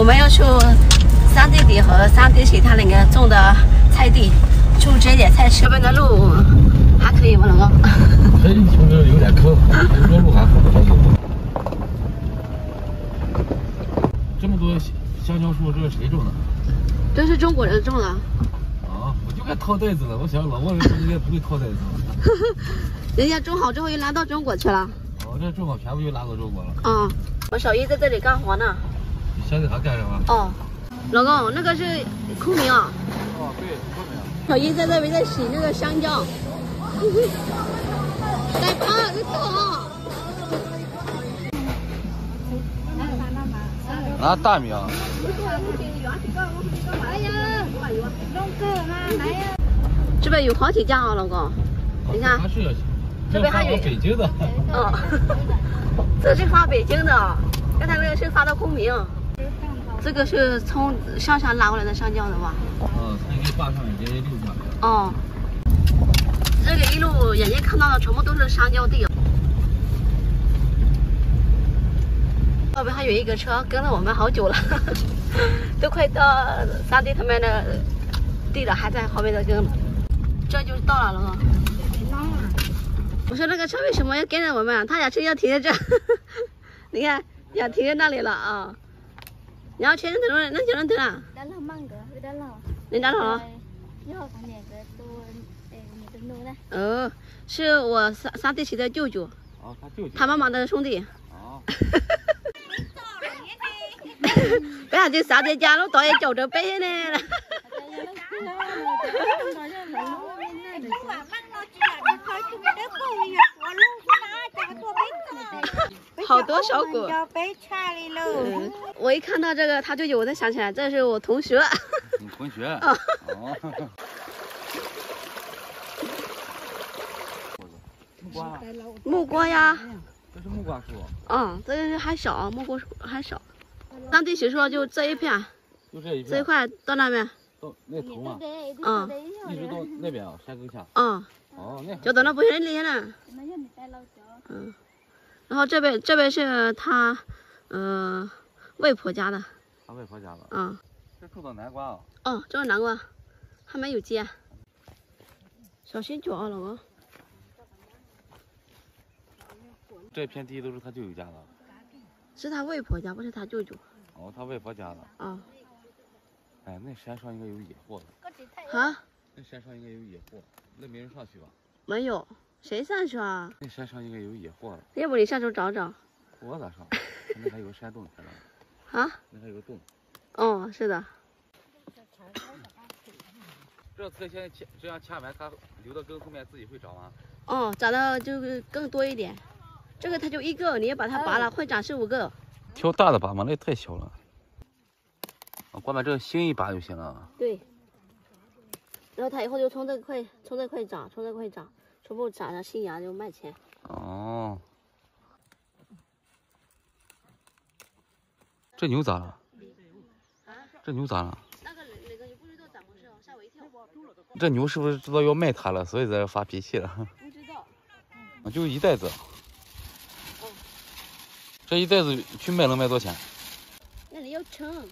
我们要去山地里和山地其他那个种的菜地去摘点菜吃。这边的路还可以不能够。哎，从这有点坑，这路还好走。这么多香蕉树，这是谁种的？这是中国人种的。啊，我就该套袋子了。我想老外应该不会套袋子。人家种好之后又拿到中国去了。哦，这种好全部又拿到中国了。啊、嗯，我小姨在这里干活呢。 现在还干什么？哦，老公，那个是昆明啊。哦，对，昆明。小姨在这边在洗那个香蕉。来吧，你走。拿大米啊。哎呀，弄个嘛，来呀。这边有好几家啊，老公。你看。这边还有北京的。哦，这是发北京的，刚才那个是发到昆明。 这个是从上山拉过来的香蕉的吧？哦，从一坝上直接溜下来。哦，这个一路眼睛看到的全部都是香蕉地。后边还有一个车跟了我们好久了，呵呵都快到山地他们的地了，还在后面在跟。这就是到了了。我说那个车为什么要跟着我们啊？他俩车要停在这，呵呵你看，要停在那里了啊。 你要确认多少？那确认多少？咱老慢个，有点老。你咋老？你好，看那个都，哎，你都弄了。哦，是我三弟媳的舅舅。哦，他舅舅。他妈妈的兄弟。哦。为啥就三弟家老大爷叫着白呢？好多小狗。 嗯，我一看到这个他舅舅，我才想起来，这是我同学。你同学？哦。木瓜呀。这是木瓜树。嗯，这个还小，木瓜树还小。当地谁说就这一片？就这一片。这一块到那边。到那头嘛。嗯。一直到那边啊，山沟下。嗯。哦，那。就到那不远离了。嗯。 然后这边是他，外婆家的。他外婆家的。嗯。这种的南瓜啊。哦，这是南瓜，还没有结。小心脚啊，老公。这片地都是他舅舅家的。是他外婆家，不是他舅舅。哦，他外婆家的。啊。哎，那山上应该有野货的。啊？那山上应该有野货，那没人上去吧？没有。 谁上去啊？那山上应该有野货了，要不你上去找找。我咋上？那还有个山洞在那。啊？那还有个洞。哦，是的。这菜先这样掐完，它留到根后面自己会长吗？哦，长得就更多一点。这个它就一个，你也把它拔了，会长15个。挑大的拔嘛，那也太小了。我光把这个新一拔就行了。对。然后它以后就从这块长。 全部长了新芽就卖钱。哦，这牛咋了？啊、这牛咋了？那个你不知道咋回事，吓我一跳。这牛是不是知道要卖它了，所以在这发脾气了？不知道。嗯、就一袋子。哦、这一袋子去卖能卖多少钱？那你要称。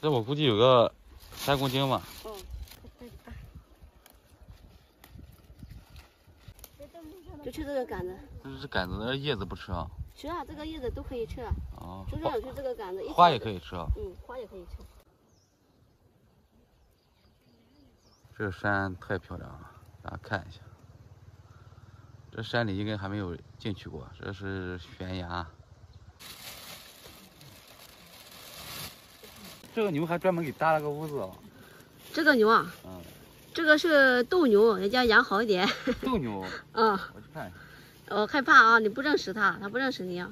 这我估计有个3公斤吧。哦。 就吃这个杆子，这杆子的叶子不吃啊？吃啊，这个叶子都可以吃。哦，就是想吃这个杆子，花也可以吃啊。嗯，花也可以吃。这山太漂亮了，大家看一下。这山里应该还没有进去过，这是悬崖。这个牛还专门给搭了个屋子啊。这个牛啊？嗯。 这个是斗牛，人家养好一点。斗牛。嗯。我去看一下。我害怕啊！你不认识他，他不认识你啊。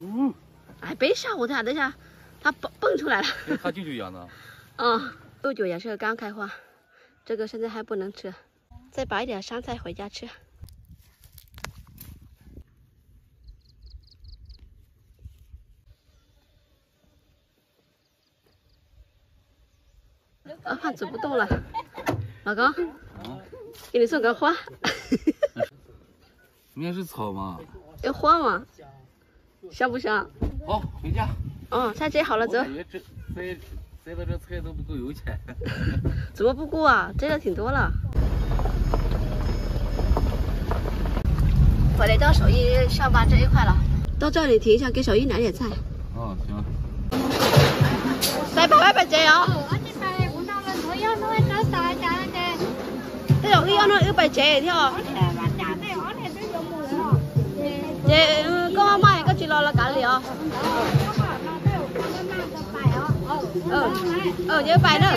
嗯。哎，别吓唬他，等下他蹦出来了。他舅舅养的。嗯，豆角也是刚开花，这个现在还不能吃，再拔一点山菜回家吃。啊，怕走不动了，老公，啊、给你送个花。你也是草吗？要花吗？香不香？好，回家。嗯，下节好了，走。我感觉这摘的这菜都不够油钱。怎么不够啊？摘的挺多了。我来到手艺上班这一块了，到这里停一下，给手艺拿点菜。哦，行。来，爸爸摘啊！这手艺要弄100只，听哦。 vậy có mai có chị lo là cả liền vậy bài đó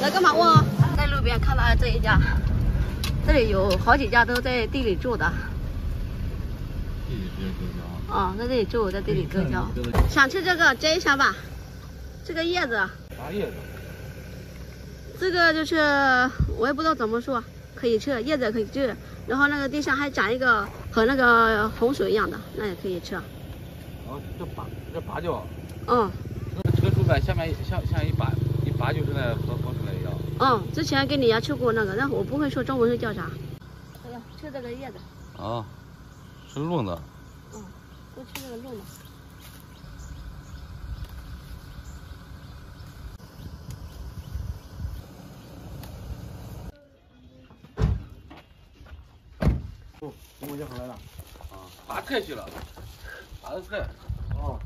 lấy cái mẫu tại lối biển khá là dễ dàng đây là có khó chị ra đâu tại địa lý trụ đó 哦，在这里住，在这里割胶。想吃这个摘一下吧，这个叶子。啥叶子？ 这个就是我也不知道怎么说，可以吃叶子可以吃，然后那个地上还长一个和那个红薯一样的，那也可以吃。哦，这拔掉。嗯。这个竹板下面像一拔就是那和红薯那一样。嗯，之前跟你家吃过那个，但我不会说中文是叫啥。哎呀，吃这个叶子。啊，是弄的。嗯，都吃这个弄的。 我就回来了，啊，拔菜去了，拔的菜，哦，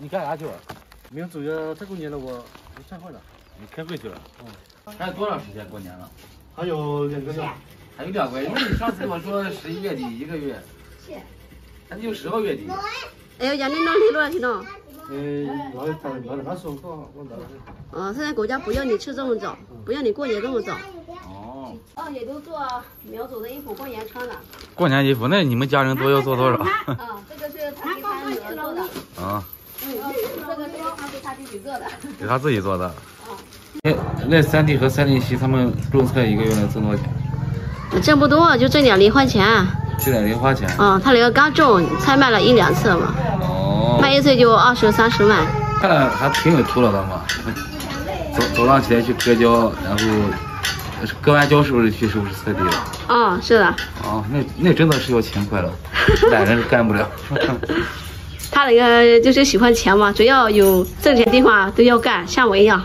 你干啥去了？明走呀，太过年了，我散会了。你开会去了？嗯。还有多长时间过年了？还有2个月。还有2个月，因为你上次跟我说11月底1个月，那就12月底。哎呦，杨林老李了，听到？嗯，现在国家不要你吃这么早，不要你过年这么早。哦。哦，也都做苗族的衣服，过年穿的。过年衣服，那你们家人都要做多少？啊，这个是他给他女儿做的。啊。嗯，这个是他给他自己做的。给他自己做的。啊。那3弟和3弟媳他们种菜1个月能挣多少钱？挣不多，就挣2零花钱。挣2零花钱。嗯，他俩刚种，才卖了1、2次嘛。 卖1穗就20、30万，看了还挺有出路的嘛。早上起来去割胶，然后割完胶是不是去收拾菜地了？哦，是的。哦，那真的是要勤快了，懒人干不了。他那个就是喜欢钱嘛，只要有挣钱的地方都要干，像我一样。